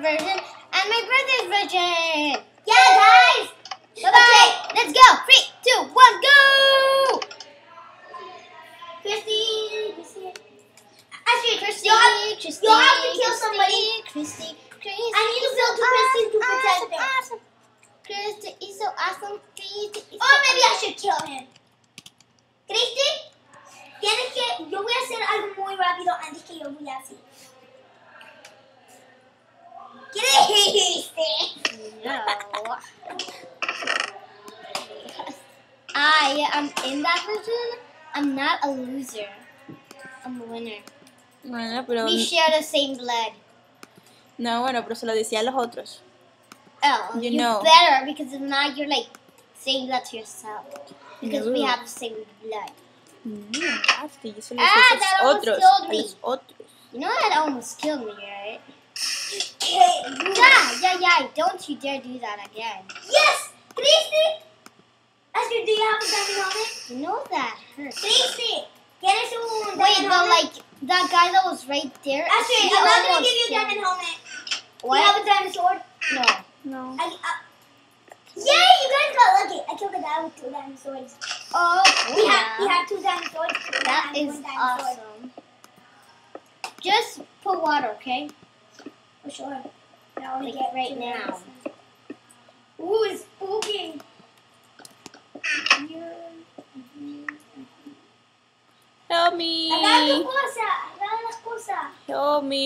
version and my brother's version. Yeah, guys. Bye bye. Okay, let's go. 3, 2, 1, go. Christy. Astrid, Christy. You'll have to kill somebody. Christy. I need to build to Christy to protect them. Awesome. Christy is so awesome. Or maybe I should kill him. Christy, tienes que yo voy a hacer algo muy rápido antes que yo voy a hacer. No. I am in that version. I'm not a loser. I'm a winner. Bueno, pero we share the same blood. No, bueno, pero se lo decía a los otros. Oh, you know. Better, because now you're like saying that to yourself. Because we have the same blood. That almost killed me. You know that almost killed me, right? Yeah. Don't you dare do that again. Yes, Gracie. Astrid, do you have a diamond on it? You know that hurts. Gracie, get us a wait, but like that guy that was right there. Astrid, I'm not gonna give you a diamond helmet. What? Do you have a diamond sword? No. Yay! You guys got lucky. I killed a guy with 2 diamond swords. Oh, we have 2 diamond swords. That is awesome. Just put water, okay? For sure. Now I'm going to get right now. Ooh, it's spooking. Help me. Help me.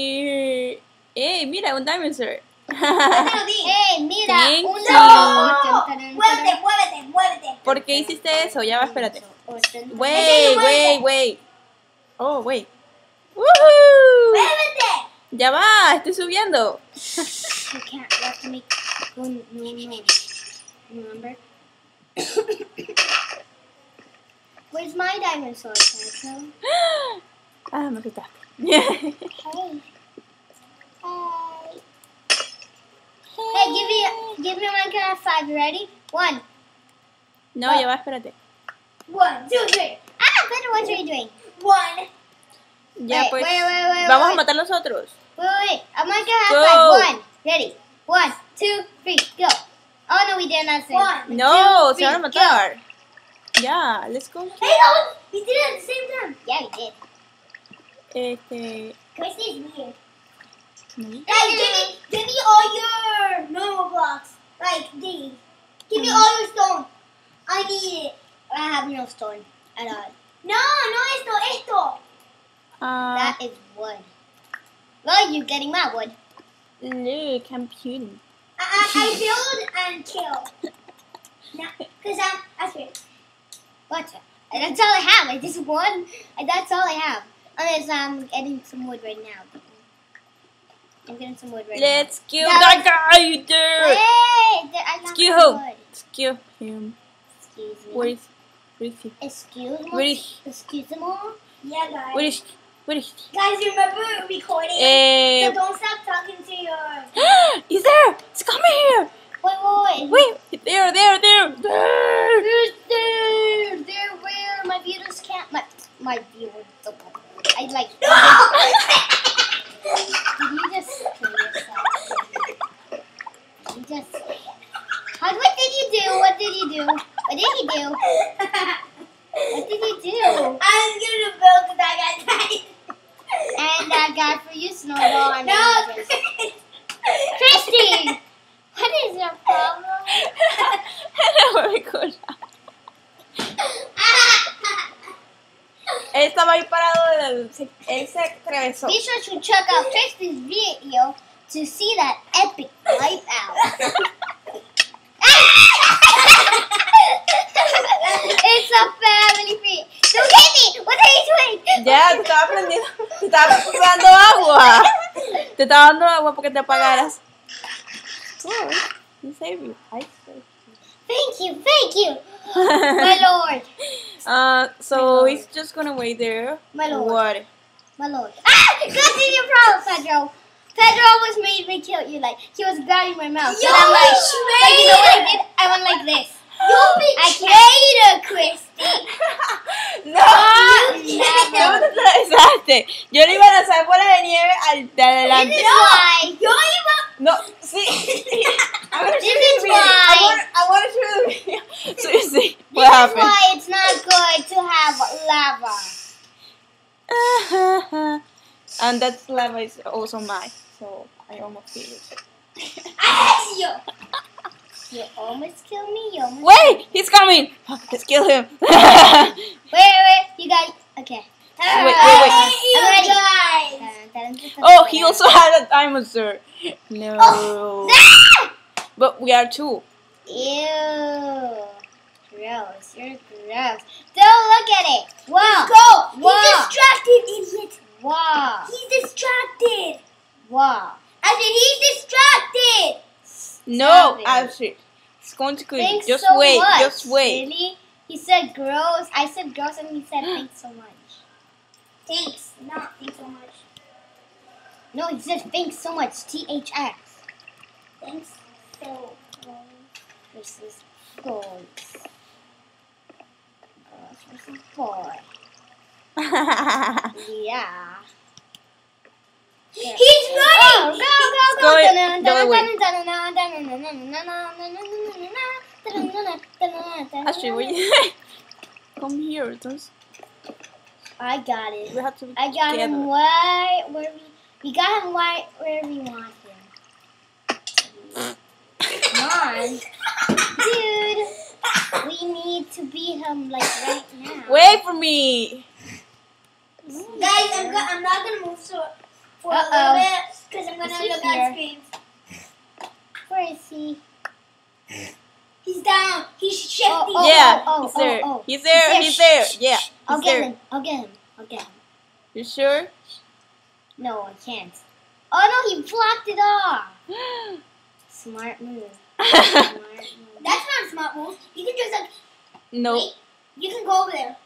Hey, mira, un diamond sword. Hey, mira, un diamond. Muévete. ¿Por qué hiciste eso? Ya va, espérate. Wait. Oh, wait. Woohoo. Muévete. Ya va, estoy subiendo. You can't, you have to make one noise. Remember? Where's my diamond sword? Ah, me quitaste. Hey, give me Minecraft 5, you ready? 1. No, ya va, espérate. 1, 2, 3. Ah, Pedro, what are you doing? 1. Ya, wait, pues, wait, vamos a matar a los otros. Wait. I'm gonna have 5. 1, ready. 1, 2, 3, go. Oh no, we did not say. 1. No, se van a matar. Go. Yeah, let's go. Hey, we did it at the same time. Yeah, we did. Christy is weird. Guys, give me all your normal blocks. Like these. Give me all your stone. I need it. I have no stone at all. No, esto. That is wood. Well, you're getting my wood. Look, I'm puny. I build and kill. No, because I'm scared. Gotcha. That's all I have. I just won. That's all I have. Unless I'm getting some wood right now. Let's kill that guy there. Excuse him. Excuse me. Where is he? Excuse me. Yeah, guys. What is? Guys, remember we're recording, so don't stop talking to your. He's there! It's coming here! Wait! There! There! Where my viewers can't. My viewers. I like. No! Did you just kill yourself? You just. What did you do? What did he do? I'm gonna build that guy. And that guy for you, Snowball. I mean, no, Christy. What is your problem? Él estaba ahí parado. Él se atravesó. Be sure to check out Christy's video to see that epic life out. It's a family feed. Don't hit me. What are you doing? Ya, te estaba prendiendo. Te estaba dando agua. Te estaba dando agua porque te apagaras. Oh, you saved me. I saved you. Thank you. My lord. So he's just gonna wait there. My lord. What? My lord. Ah! That's your problem, Pedro. Pedro almost made me kill you. Like, he was grabbing my mouth. Yo, and I'm like, you know what I did? I went like this. I can't. Christy. No, te atravesaste. Yo le iba a lanzar bola de nieve al de adelante. No, yo iba. No, see, I'm gonna show you the video. I want to show you the video. So you see what happened. This is why it's not good to have lava. And that lava is also mine, so I almost killed it. You almost killed me. You almost wait, he's coming. Let's kill him. wait, you guys. Okay. Wait. Oh, he also had a dinosaur. No. Oh. But we are two. Ew. Gross. You're gross. Don't look at it. Wow. Let's go. Wow. He's distracted, idiot. Wow. He's distracted. Wow. Astrid, he's distracted. No, Astrid. It's going to kill you. Just so wait. Much. Just wait. Really? He said gross. I said gross and he said thanks so much. Thanks, not thanks so much. No, he said thanks so much. THX. Thanks so much. Versus gold. Girls versus boy. Yeah. He's running! Go! Astrid, what are you doing? Come here, those. I got it. We have to I got together. Him right where we got him right where we want him. Come on. Dude. We need to beat him like right now. Wait for me. Guys, I'm not gonna move so for a little bit because I'm gonna look at screens. Where is he? He's down. He's shifting. He's there. Yeah. I'll get him. You sure? No, I can't. Oh no, he blocked it off. Smart move. Smart move. That's not a smart move. You can just like. No. Wait, you can go over there.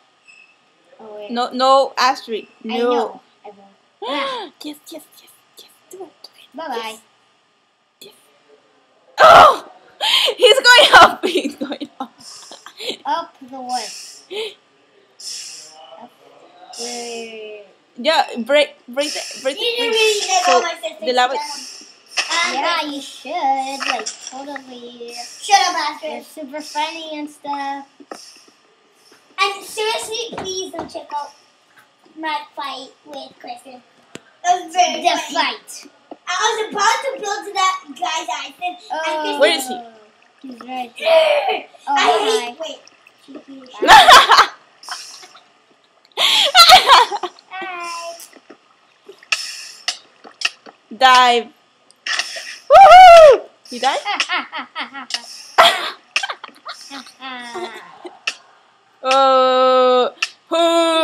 Oh wait. No, Astrid. No. I know. I won't. Yes. Do it. Bye bye. Yes. Oh! He's going up. Up the wood. Yeah, break. You didn't really get all my sisters down. Yeah, you should. Like, totally. Shut up, Astrid. They're super funny and stuff. And seriously, please don't check out my fight with Christy. That was very the funny. Fight. I was about to blow to that guy's eye. Oh, where is he? He's right there. Oh, I hate. Wait. Dive. Woohoo! You died? Oh. Woohoo!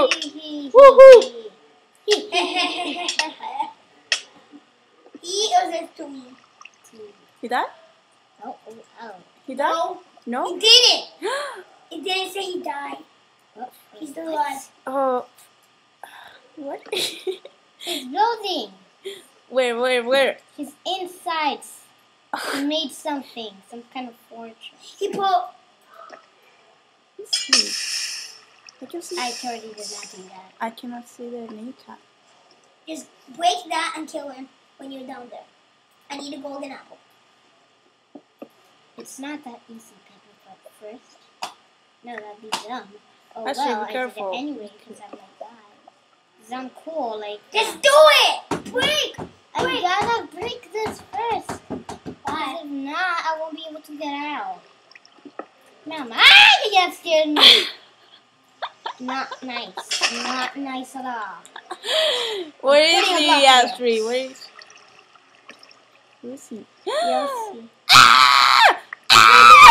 He was a to me. You died? Oh. He died? No. He didn't. It didn't say he died. He's still alive. Oh. What? He's building. Where? His insides. He made something. Some kind of fortress. He pulled. I totally did not do that. I cannot see the nature. Just break that and kill him when you're down there. I need a golden apple. It's not that easy, Pedro, but first. No, that'd be dumb. Oh, actually, well, be careful. I did it anyway because I'm like that. Because I'm cool, like that. Just do it! Break! I gotta break this first. Why? If not, I won't be able to get out. Mama, you scared me. Not nice at all. Where is he, Astrid? Where is he? Yes.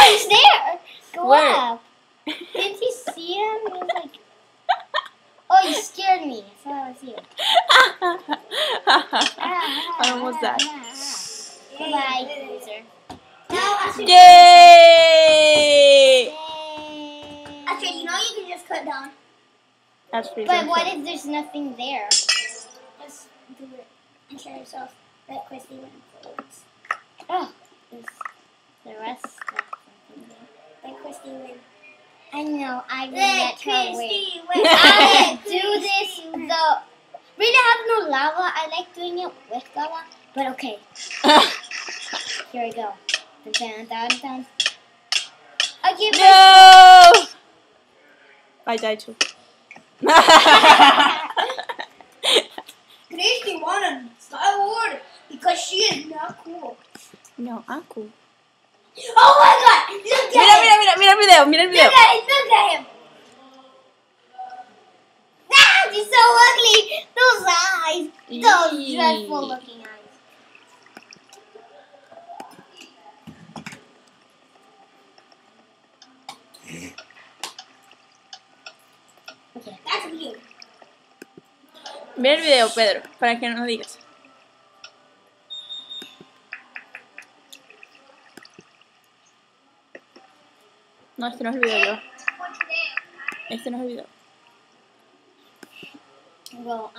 He's there! Go where? Up. Did you see him? He was like, oh, you scared me. So I was here. I almost died. Bye-bye, loser. Yay! Astrid, you know you can just cut down. Astrid, but what if there's nothing there? Just do it and show yourself that Christy went forwards. Oh, there's the rest of something there. That Christy went. I know, I will let her win. I do this though. Really have no lava. I like doing it with lava, but okay. Here we go. Dun, dun, dun, dun. I'll give no! I died too. Gracie won on Skywars because she is not cool. No, I'm cool. Oh my god! Look at mira el video. Look at him. That is so ugly. Those eyes. Those dreadful looking eyes. Okay, that's cute. Mira el video, Pedro, para que no digas. No, este no es el video yo. Este no es el video. Well,